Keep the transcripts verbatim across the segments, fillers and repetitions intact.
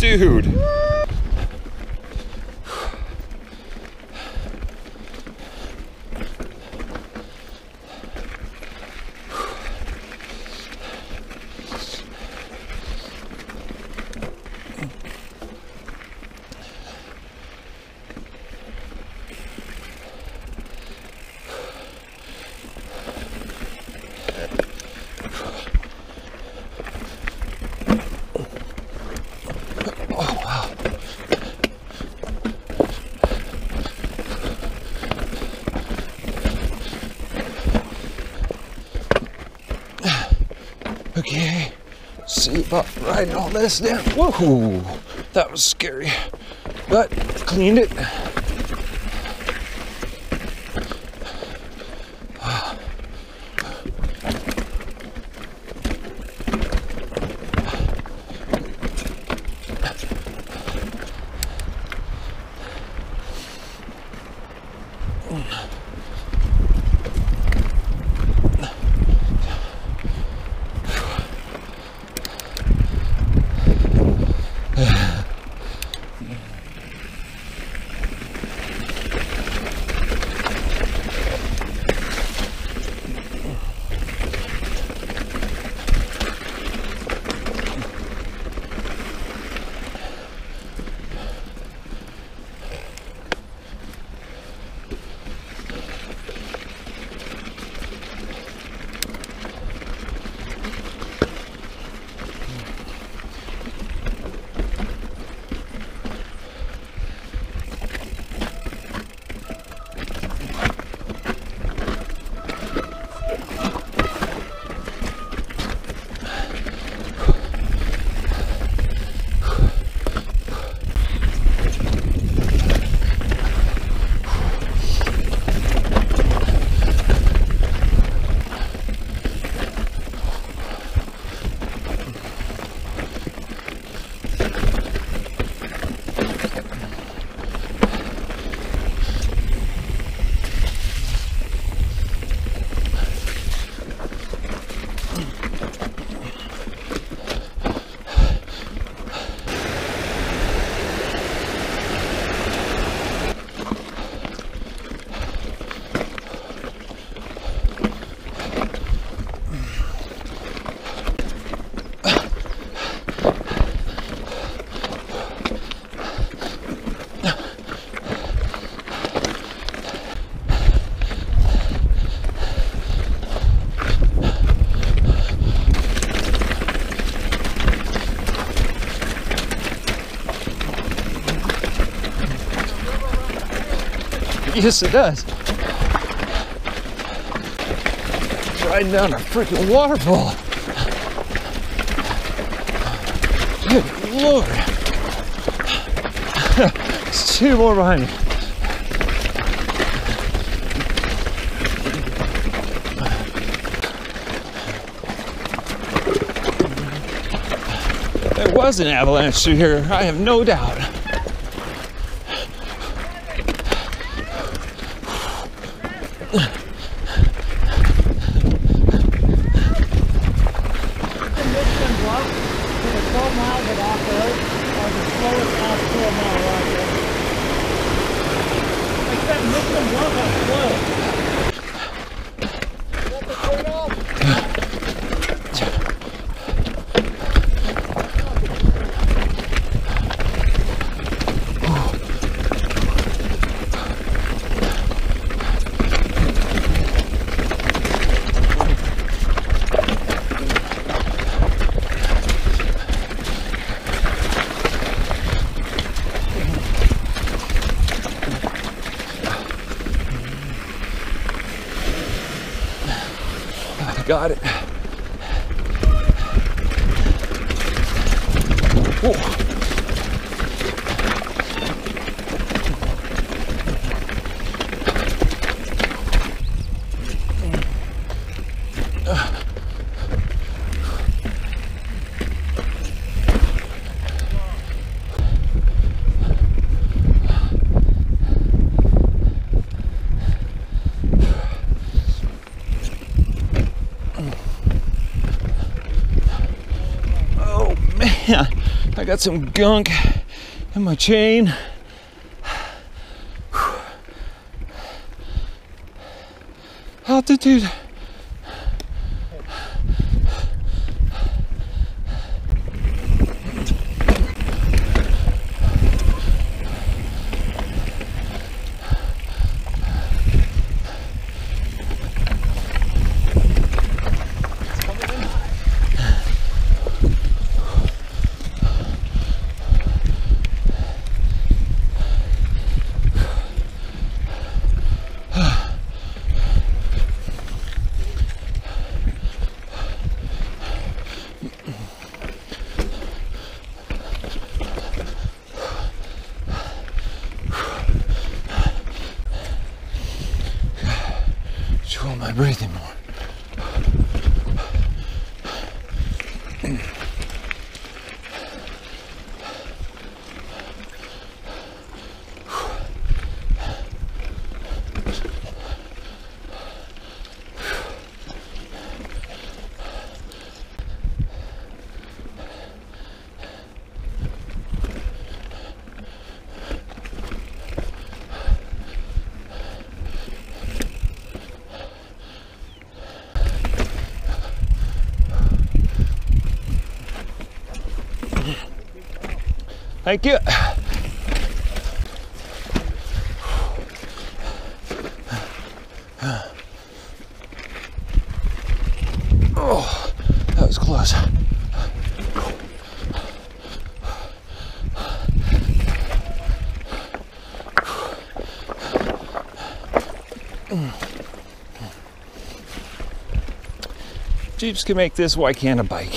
Dude. Okay, seat up, right, and all this down. Whoa, that was scary, but cleaned it. Yes, it does. Riding down a freaking waterfall. Good Lord. There's two more behind me. There was an avalanche through here, I have no doubt. Got it. Whoa. I got some gunk in my chain. Altitude. Control my breathing more. Thank you. Oh, that was close. Jeeps can make this, why can't a bike?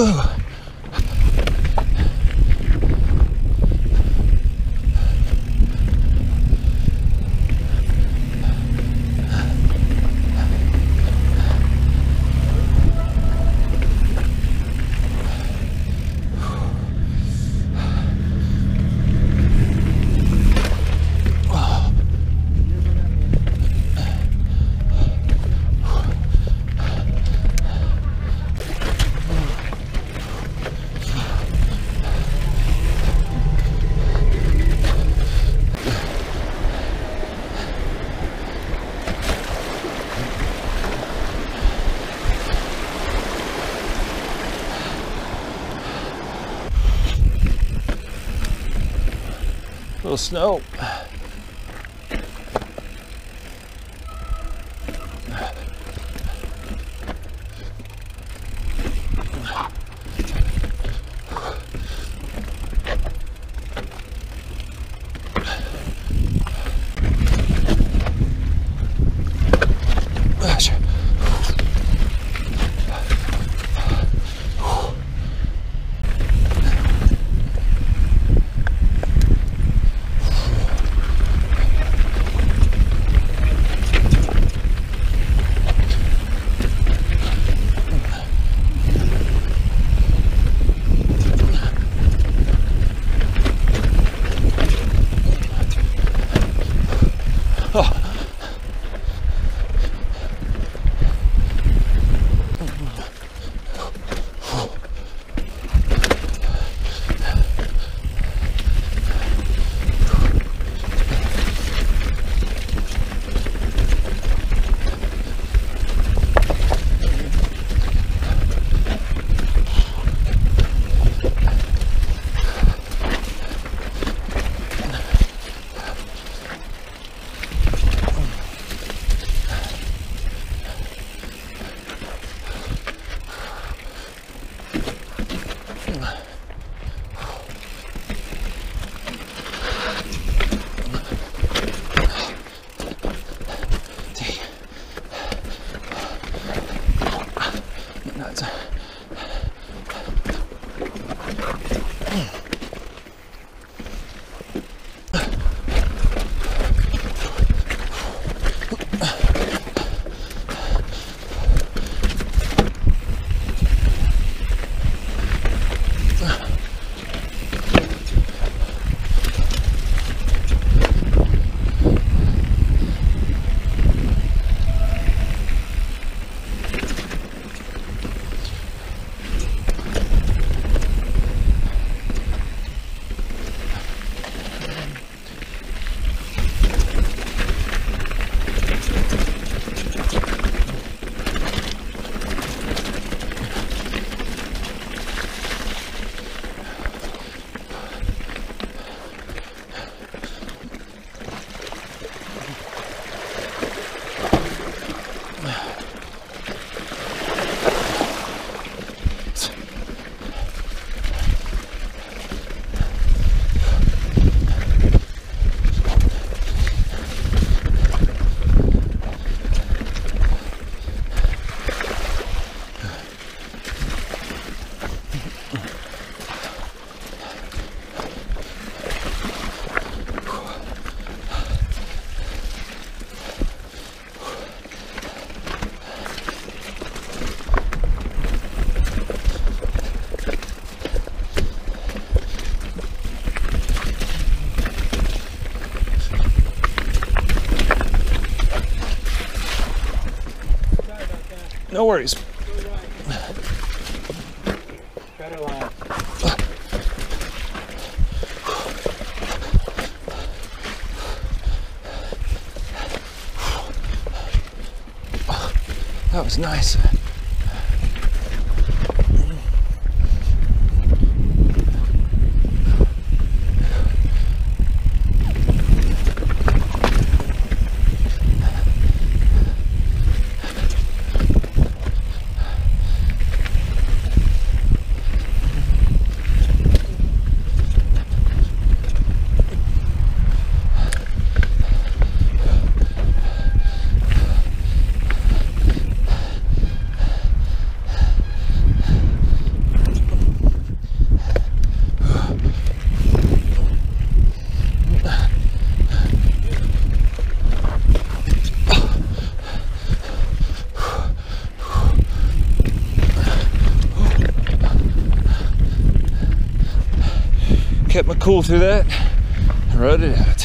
Ugh. A little snow. That's... No worries. Better line. That was nice. Kept my cool through that and rode it out.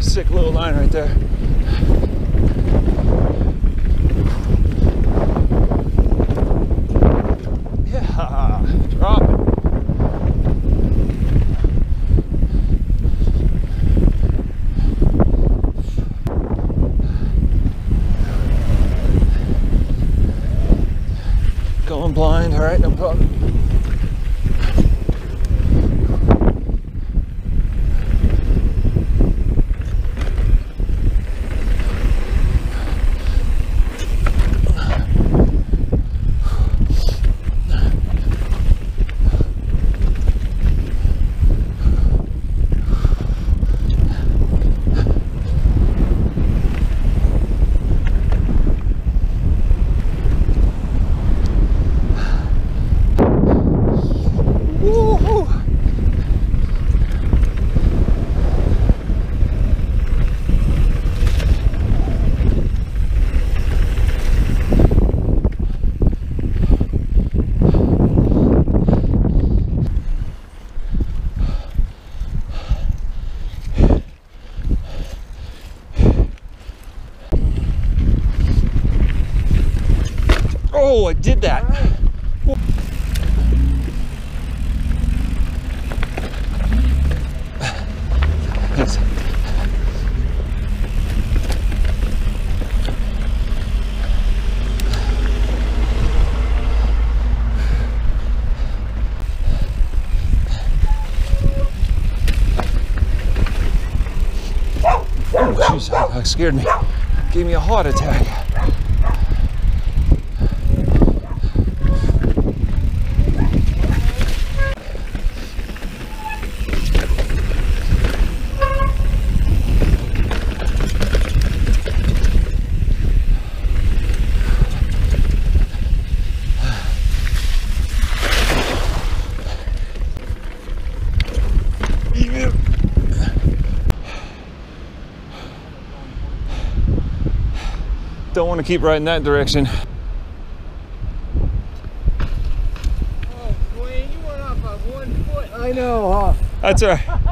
Sick little line right there. Yeah, drop it. Going blind, all right, no problem. Oh, I did that. All right. Yes. Oh, jeez, that scared me. Gave me a heart attack. Don't want to keep riding that direction. Oh, Dwayne, you went off by one foot. I know, huh? That's all right.